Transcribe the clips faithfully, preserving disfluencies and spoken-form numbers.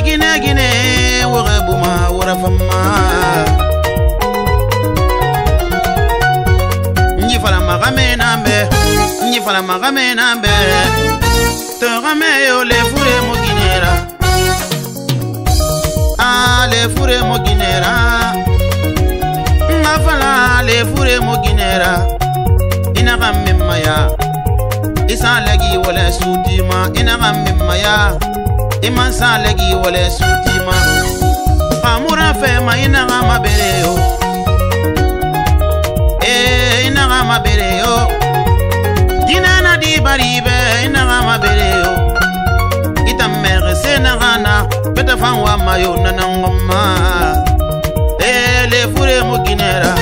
gine gine wabu ma warafama nji fala magame nambe nji fala magame nambe terame yo le fure mo ginera ah le fure mo ginera mafala le fure mo ginera ina gamme maya isa lagi wala sutima ina gamme maya Iman salegi wale sutima Kamura fe ma inaga mabere yo Eh inaga mabere yo Dina na di baribe inaga mabere yo Itamere se nagana Petafangwa mayo nanangoma Eh le fure muginera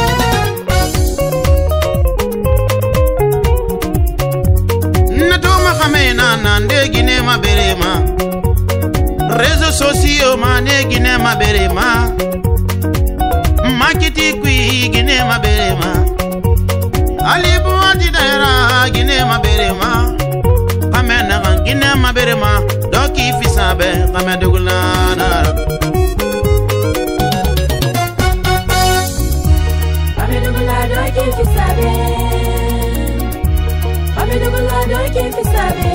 Natuma kame nana ndegine mabere ma Rezo socio mane gine ma berema Makiti kui gine ma berema Alibu adi daira gine ma berema Kamena gan gine ma berema Doki fisabe kamedugulana Kamedugula doki fisabe Kamedugula doki fisabe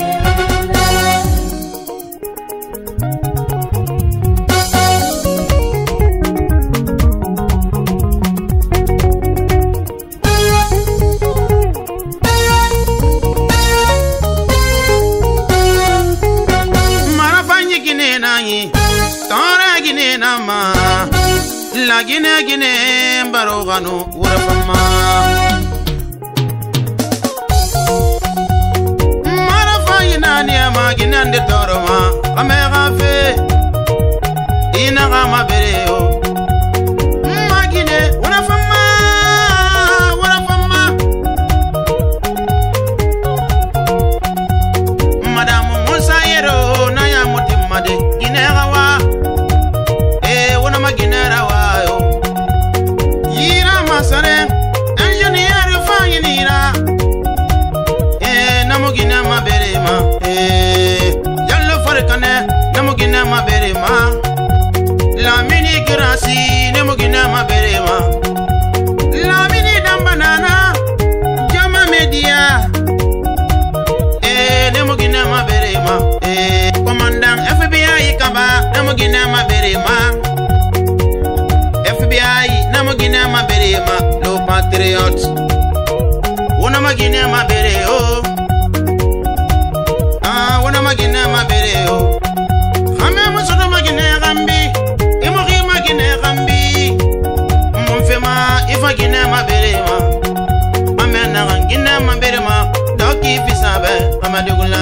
La gine gine mbaro gano urafama Marafa yinani ama gine ande toroma Kamega fe inaga mabereo Magine urafama urafama Madamu Musa yero na ya mutimade Ginega wa E unama ginera wa Lamini Grassi, Nemogina Maberema Lamini Dambanana, Jama Media Eh, Nemogina Maberema Eh, Commandant F B I Kaba, Nemogina Maberema F B I, Nemogina Maberema Low Patriots Wonamagina Mabereo Ah, Wonamagina Mabereo Gina ma berema, amena gina ma berema, doki fisabe, amadigula.